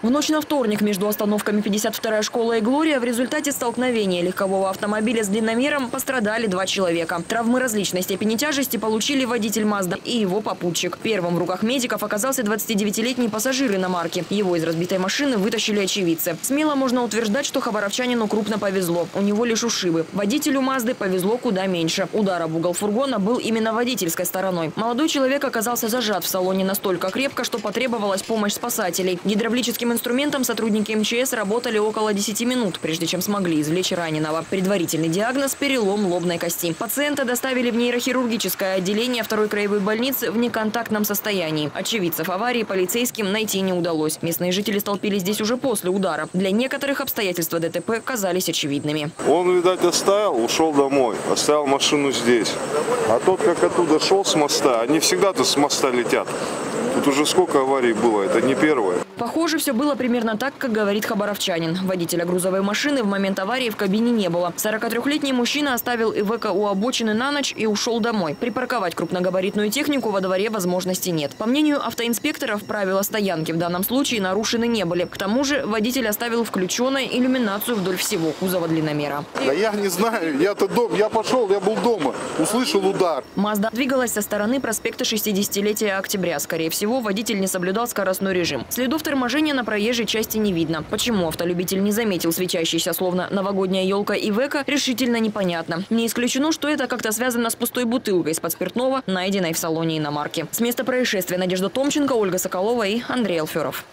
В ночь на вторник между остановками 52-я школа и Глория в результате столкновения легкового автомобиля с длинномером пострадали 2 человека. Травмы различной степени тяжести получили водитель Мазда и его попутчик. Первым в руках медиков оказался 29-летний пассажир иномарки. Его из разбитой машины вытащили очевидцы. Смело можно утверждать, что хабаровчанину крупно повезло. У него лишь ушибы. Водителю Мазды повезло куда меньше. Удар об угол фургона был именно водительской стороной. Молодой человек оказался зажат в салоне настолько крепко, что потребовалась помощь спасателей. Гидравлическим инструментом сотрудники МЧС работали около 10 минут, прежде чем смогли извлечь раненого. Предварительный диагноз – перелом лобной кости. Пациента доставили в нейрохирургическое отделение 2-й краевой больницы в неконтактном состоянии. Очевидцев аварии полицейским найти не удалось. Местные жители столпились здесь уже после удара. Для некоторых обстоятельства ДТП казались очевидными. Он, видать, оставил, ушел домой, оставил машину здесь. А тот, как оттуда шел с моста, они всегда-то с моста летят. Тут уже сколько аварий было, это не первое. Похоже, все было примерно так, как говорит хабаровчанин. Водителя грузовой машины в момент аварии в кабине не было. 43-летний мужчина оставил ИВК у обочины на ночь и ушел домой. Припарковать крупногабаритную технику во дворе возможности нет. По мнению автоинспекторов, правила стоянки в данном случае нарушены не были. К тому же водитель оставил включенной иллюминацию вдоль всего кузова длинномера. Да я не знаю, я был дома, услышал удар. Мазда двигалась со стороны проспекта 60-летия Октября. Скорее всего, водитель не соблюдал скоростной режим. Следов торможения на проезжей части не видно. Почему автолюбитель не заметил светящийся, словно новогодняя елка, Ивеко, решительно непонятно. Не исключено, что это как-то связано с пустой бутылкой из-под спиртного, найденной в салоне иномарки. С места происшествия Надежда Томченко, Ольга Соколова и Андрей Алферов.